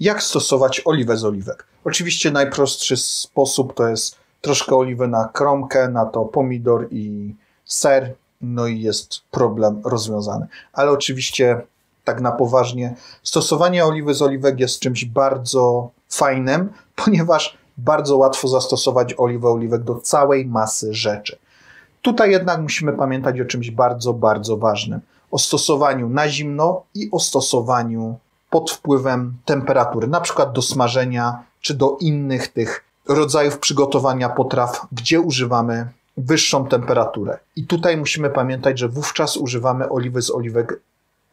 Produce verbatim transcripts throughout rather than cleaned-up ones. Jak stosować oliwę z oliwek? Oczywiście najprostszy sposób to jest troszkę oliwy na kromkę, na to pomidor i ser, no i jest problem rozwiązany. Ale oczywiście tak na poważnie, stosowanie oliwy z oliwek jest czymś bardzo fajnym, ponieważ bardzo łatwo zastosować oliwę oliwek do całej masy rzeczy. Tutaj jednak musimy pamiętać o czymś bardzo, bardzo ważnym. O stosowaniu na zimno i o stosowaniu pod wpływem temperatury, na przykład do smażenia czy do innych tych rodzajów przygotowania potraw, gdzie używamy wyższą temperaturę. I tutaj musimy pamiętać, że wówczas używamy oliwy z oliwek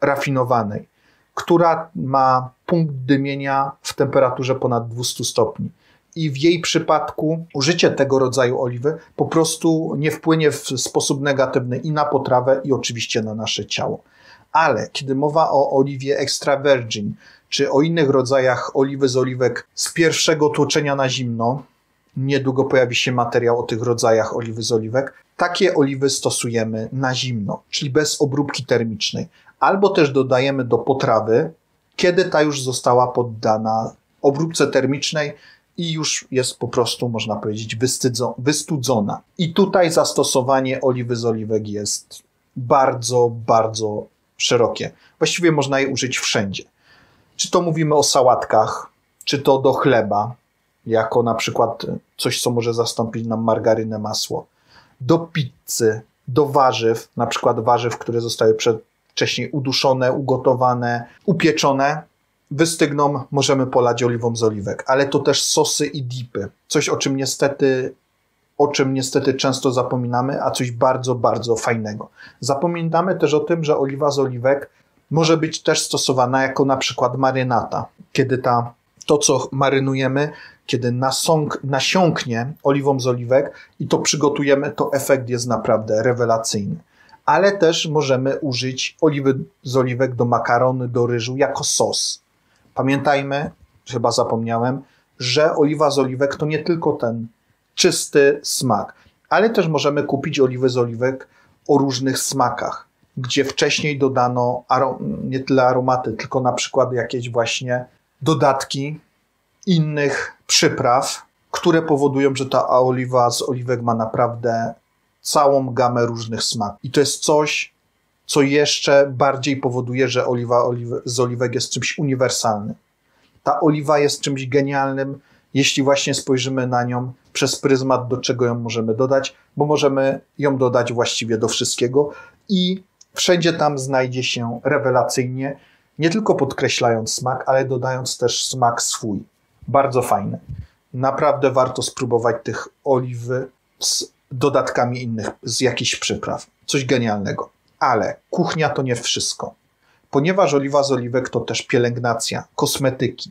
rafinowanej, która ma punkt dymienia w temperaturze ponad dwieście stopni. I w jej przypadku użycie tego rodzaju oliwy po prostu nie wpłynie w sposób negatywny i na potrawę, i oczywiście na nasze ciało. Ale kiedy mowa o oliwie extra virgin, czy o innych rodzajach oliwy z oliwek z pierwszego tłoczenia na zimno, niedługo pojawi się materiał o tych rodzajach oliwy z oliwek, takie oliwy stosujemy na zimno, czyli bez obróbki termicznej. Albo też dodajemy do potrawy, kiedy ta już została poddana obróbce termicznej i już jest po prostu, można powiedzieć, wystudzona. I tutaj zastosowanie oliwy z oliwek jest bardzo, bardzo szerokie. Właściwie można je użyć wszędzie. Czy to mówimy o sałatkach, czy to do chleba, jako na przykład coś, co może zastąpić nam margarynę, masło. Do pizzy, do warzyw, na przykład warzyw, które zostały wcześniej uduszone, ugotowane, upieczone. Wystygną możemy polać oliwą z oliwek, ale to też sosy i dipy. Coś, o czym niestety, o czym niestety często zapominamy, a coś bardzo, bardzo fajnego. Zapominamy też o tym, że oliwa z oliwek może być też stosowana jako na przykład marynata. Kiedy ta, to, co marynujemy, kiedy nasąk, nasiąknie oliwą z oliwek i to przygotujemy, to efekt jest naprawdę rewelacyjny. Ale też możemy użyć oliwy z oliwek do makaronu, do ryżu jako sos. Pamiętajmy, chyba zapomniałem, że oliwa z oliwek to nie tylko ten czysty smak, ale też możemy kupić oliwy z oliwek o różnych smakach, gdzie wcześniej dodano nie tyle aromaty, tylko na przykład jakieś właśnie dodatki innych przypraw, które powodują, że ta oliwa z oliwek ma naprawdę całą gamę różnych smaków. I to jest coś, co jeszcze bardziej powoduje, że oliwa z oliwek jest czymś uniwersalnym. Ta oliwa jest czymś genialnym, jeśli właśnie spojrzymy na nią przez pryzmat, do czego ją możemy dodać, bo możemy ją dodać właściwie do wszystkiego i wszędzie tam znajdzie się rewelacyjnie, nie tylko podkreślając smak, ale dodając też smak swój. Bardzo fajny. Naprawdę warto spróbować tych oliw z dodatkami innych, z jakichś przypraw. Coś genialnego. Ale kuchnia to nie wszystko, ponieważ oliwa z oliwek to też pielęgnacja, kosmetyki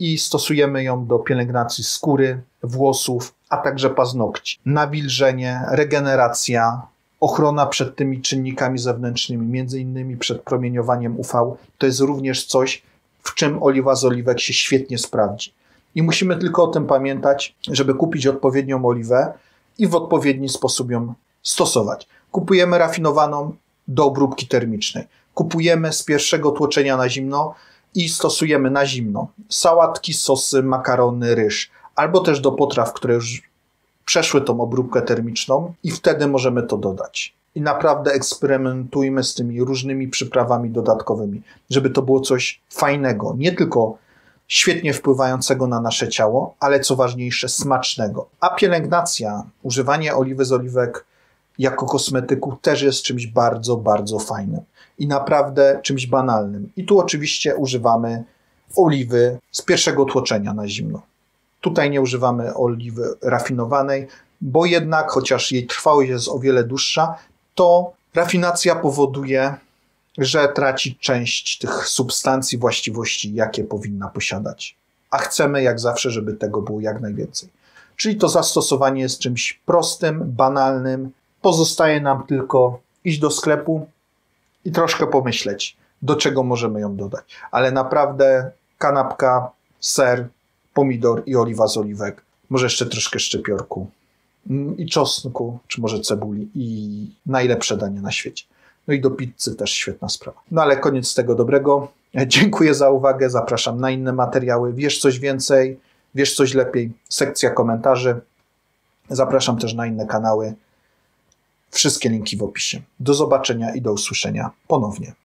i stosujemy ją do pielęgnacji skóry, włosów, a także paznokci. Nawilżenie, regeneracja, ochrona przed tymi czynnikami zewnętrznymi, między innymi przed promieniowaniem U V, to jest również coś, w czym oliwa z oliwek się świetnie sprawdzi. I musimy tylko o tym pamiętać, żeby kupić odpowiednią oliwę i w odpowiedni sposób ją stosować. Kupujemy rafinowaną do obróbki termicznej. Kupujemy z pierwszego tłoczenia na zimno i stosujemy na zimno sałatki, sosy, makarony, ryż, albo też do potraw, które już przeszły tą obróbkę termiczną i wtedy możemy to dodać. I naprawdę eksperymentujmy z tymi różnymi przyprawami dodatkowymi, żeby to było coś fajnego, nie tylko świetnie wpływającego na nasze ciało, ale co ważniejsze, smacznego. A pielęgnacja, używanie oliwy z oliwek jako kosmetyku też jest czymś bardzo, bardzo fajnym i naprawdę czymś banalnym. I tu oczywiście używamy oliwy z pierwszego tłoczenia na zimno. Tutaj nie używamy oliwy rafinowanej, bo jednak, chociaż jej trwałość jest o wiele dłuższa, to rafinacja powoduje, że traci część tych substancji, właściwości, jakie powinna posiadać. A chcemy, jak zawsze, żeby tego było jak najwięcej. Czyli to zastosowanie jest czymś prostym, banalnym. Pozostaje nam tylko iść do sklepu i troszkę pomyśleć, do czego możemy ją dodać. Ale naprawdę kanapka, ser, pomidor i oliwa z oliwek. Może jeszcze troszkę szczypiorku i czosnku, czy może cebuli i najlepsze danie na świecie. No i do pizzy też świetna sprawa. No ale koniec tego dobrego. Dziękuję za uwagę, zapraszam na inne materiały. Wiesz coś więcej, wiesz coś lepiej, sekcja komentarzy. Zapraszam też na inne kanały. Wszystkie linki w opisie. Do zobaczenia i do usłyszenia ponownie.